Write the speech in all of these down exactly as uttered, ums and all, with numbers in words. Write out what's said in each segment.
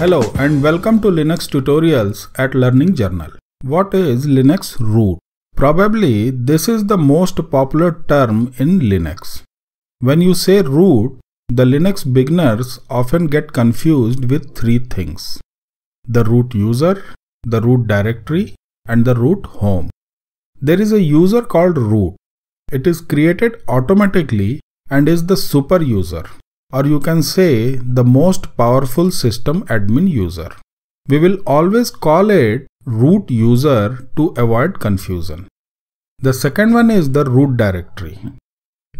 Hello and welcome to Linux tutorials at Learning Journal. What is Linux root? Probably this is the most popular term in Linux. When you say root, the Linux beginners often get confused with three things: the root user, the root directory, and the root home. There is a user called root. It is created automatically and is the super user, or you can say the most powerful system admin user. We will always call it root user to avoid confusion. The second one is the root directory.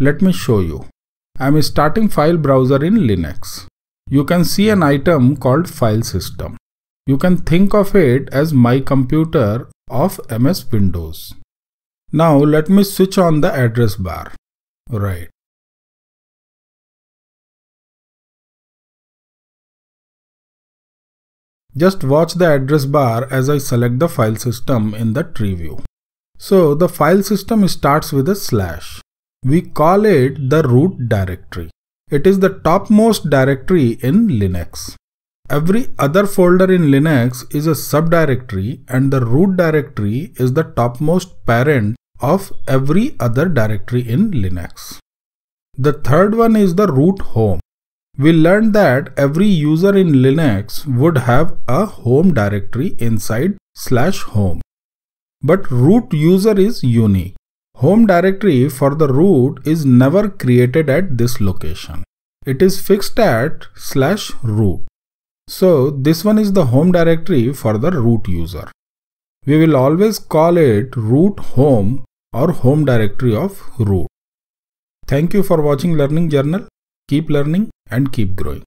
Let me show you. I am starting file browser in Linux. You can see an item called file system. You can think of it as my computer of M S Windows. Now let me switch on the address bar. Right. Just watch the address bar as I select the file system in the tree view. So the file system starts with a slash. We call it the root directory. It is the topmost directory in Linux. Every other folder in Linux is a subdirectory, and the root directory is the topmost parent of every other directory in Linux. The third one is the root home. We learned that every user in Linux would have a home directory inside slash home. But root user is unique. Home directory for the root is never created at this location. It is fixed at slash root. So this one is the home directory for the root user. We will always call it root home or home directory of root. Thank you for watching Learning Journal. Keep learning and keep growing.